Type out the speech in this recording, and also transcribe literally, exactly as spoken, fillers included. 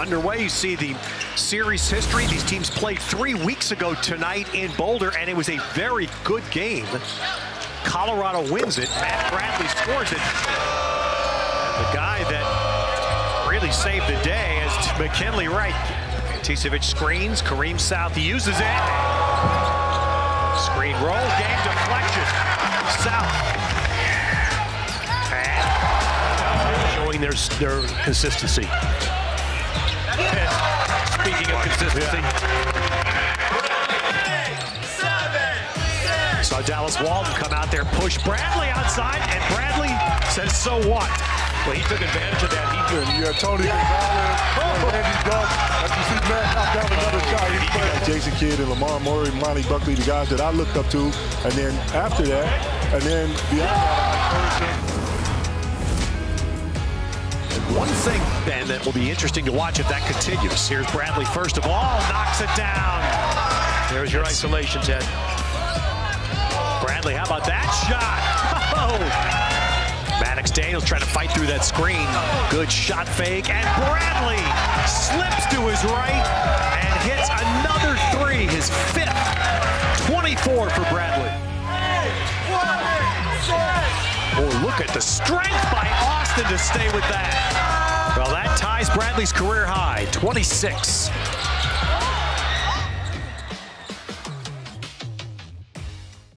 underway. You see the series history. These teams played three weeks ago tonight in Boulder, and it was a very good game. Colorado wins it. Matt Bradley scores it. And the guy that really saved the day is McKinley Wright. Tisevich screens. Kareem South uses it. Screen roll. Game deflection. South. Showing their, their consistency. And speaking of consistency. Yeah. Saw Dallas Walton come out there, push Bradley outside, and Bradley says, so what? Well, he took advantage of that. He did. Yeah, Tony Gonzalez, oh. Andy Buck. As you see, Matt knocked down another shot. He's playing Jason Kidd and Lamar Murray, Monty Buckley, the guys that I looked up to. And then after that, and then beyond that, one thing, Ben, that will be interesting to watch if that continues. Here's Bradley, first of all, knocks it down. There's your isolation, Ted. Bradley, how about that shot? Oh! Maddox Daniels trying to fight through that screen. Good shot fake, and Bradley slips to his right and hits another three, his fifth. twenty-four for Bradley. Oh, look at the strength by Austin to stay with that. Well, that ties Bradley's career high, twenty-six.